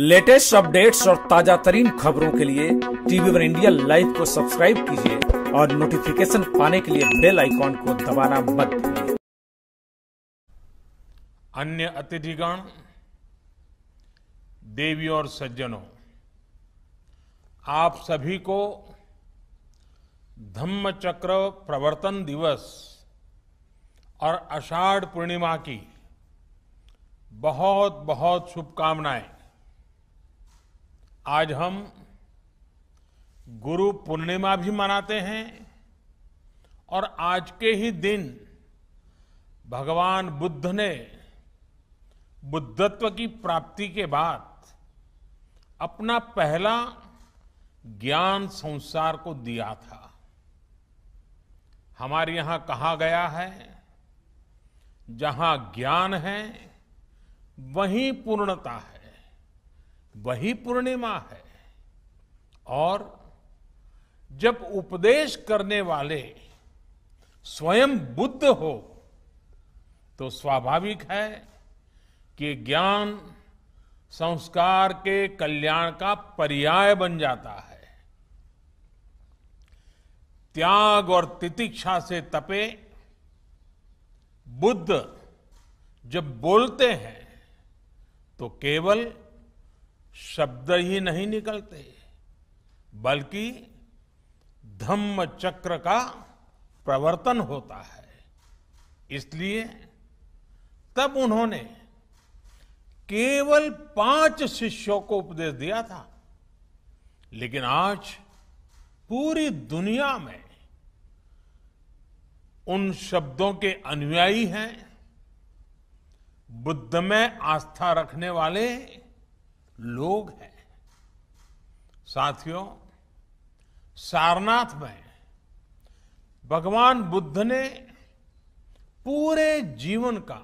Latest updates और ताजा तरीन खबरों के लिए TV1 इंडिया लाइव को सब्सक्राइब कीजिए और नोटिफिकेशन पाने के लिए बेल आइकॉन को दबाना मत भूलिए। अन्य अतिथिगण, देवी और सज्जनों, आप सभी को धम्म चक्र प्रवर्तन दिवस और आषाढ़ पूर्णिमा की बहुत बहुत शुभकामनाएं। आज हम गुरु पूर्णिमा भी मनाते हैं और आज के ही दिन भगवान बुद्ध ने बुद्धत्व की प्राप्ति के बाद अपना पहला ज्ञान संसार को दिया था। हमारे यहां कहा गया है, जहां ज्ञान है वहीं पूर्णता है, वही पूर्णिमा है। और जब उपदेश करने वाले स्वयं बुद्ध हो तो स्वाभाविक है कि ज्ञान संस्कार के कल्याण का पर्याय बन जाता है। त्याग और तितिक्षा से तपे बुद्ध जब बोलते हैं तो केवल शब्द ही नहीं निकलते, बल्कि धम्म चक्र का प्रवर्तन होता है। इसलिए तब उन्होंने केवल 5 शिष्यों को उपदेश दिया था, लेकिन आज पूरी दुनिया में उन शब्दों के अनुयायी हैं। बुद्ध में आस्था रखने वाले लोग हैं। साथियों, सारनाथ में भगवान बुद्ध ने पूरे जीवन का,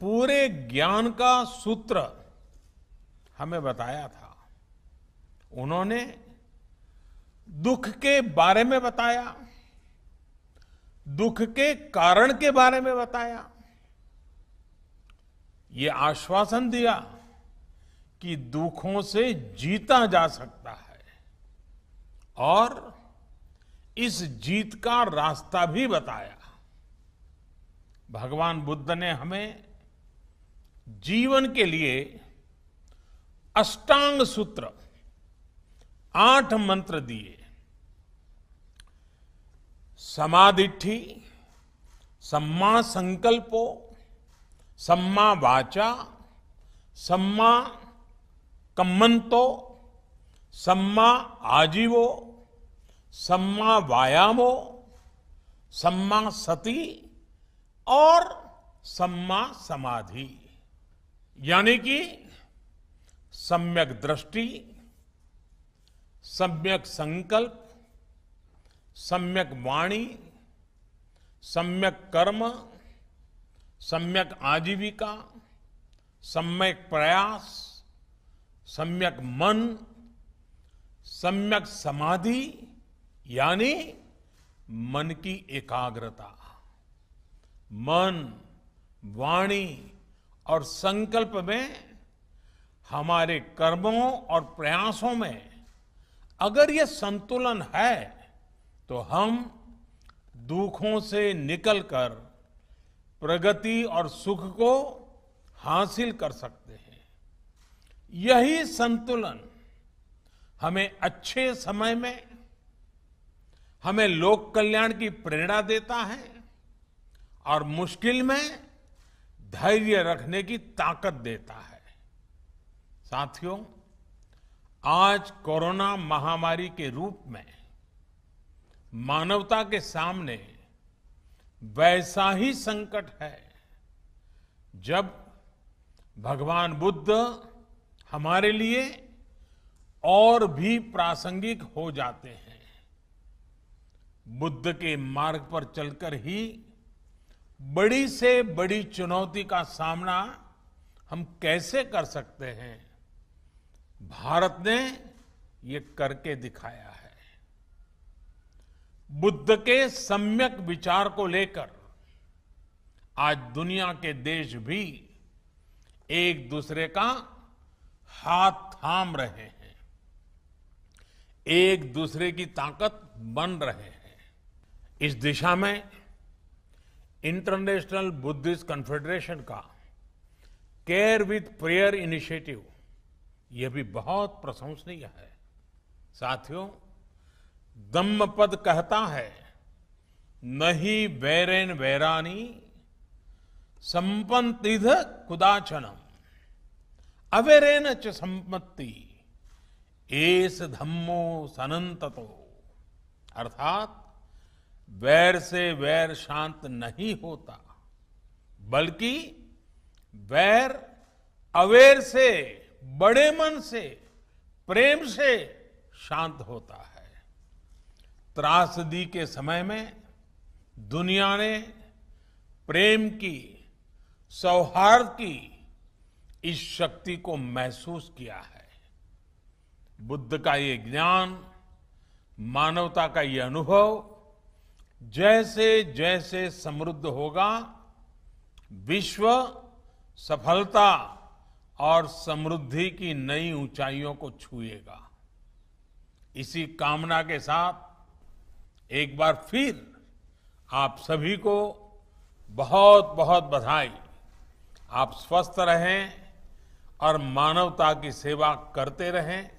पूरे ज्ञान का सूत्र हमें बताया था। उन्होंने दुख के बारे में बताया, दुख के कारण के बारे में बताया, ये आश्वासन दिया कि दुखों से जीता जा सकता है और इस जीत का रास्ता भी बताया। भगवान बुद्ध ने हमें जीवन के लिए अष्टांग सूत्र, 8 मंत्र दिए। समाधिट्ठी, सम्मा संकल्पो, सम्मा वाचा, सम्मा कम्मंतो, सम्मा आजीवो, सम्मा वायामो, सम्मा सती और सम्मा समाधि, यानी कि सम्यक दृष्टि, सम्यक संकल्प, सम्यक वाणी, सम्यक कर्म, सम्यक आजीविका, सम्यक प्रयास, सम्यक मन, सम्यक समाधि यानी मन की एकाग्रता। मन, वाणी और संकल्प में, हमारे कर्मों और प्रयासों में अगर ये संतुलन है तो हम दुखों से निकलकर प्रगति और सुख को हासिल कर सकते हैं। यही संतुलन हमें अच्छे समय में, हमें लोक कल्याण की प्रेरणा देता है और मुश्किल में धैर्य रखने की ताकत देता है। साथियों, आज कोरोना महामारी के रूप में मानवता के सामने वैसा ही संकट है जब भगवान बुद्ध हमारे लिए और भी प्रासंगिक हो जाते हैं। बुद्ध के मार्ग पर चलकर ही बड़ी से बड़ी चुनौती का सामना हम कैसे कर सकते हैं, भारत ने ये करके दिखाया है। बुद्ध के सम्यक विचार को लेकर आज दुनिया के देश भी एक दूसरे का हाथ थाम रहे हैं, एक दूसरे की ताकत बन रहे हैं। इस दिशा में इंटरनेशनल बुद्धिस्ट कॉन्फेडरेशन का केयर विद प्रेयर इनिशिएटिव यह भी बहुत प्रशंसनीय है। साथियों, धम्मपद कहता है, नहि वैरेन वैरानी संपन्निध कुदाचनम अवेरेन च संपत्ति एस धम्मो सनंततो। अर्थात वैर से वैर शांत नहीं होता, बल्कि वैर अवेर से, बड़े मन से, प्रेम से शांत होता है। त्रासदी के समय में दुनिया ने प्रेम की, सौहार्द की इस शक्ति को महसूस किया है। बुद्ध का ये ज्ञान, मानवता का ये अनुभव जैसे जैसे समृद्ध होगा, विश्व सफलता और समृद्धि की नई ऊंचाइयों को छुएगा। इसी कामना के साथ एक बार फिर आप सभी को बहुत बहुत बधाई। आप स्वस्थ रहें और मानवता की सेवा करते रहें।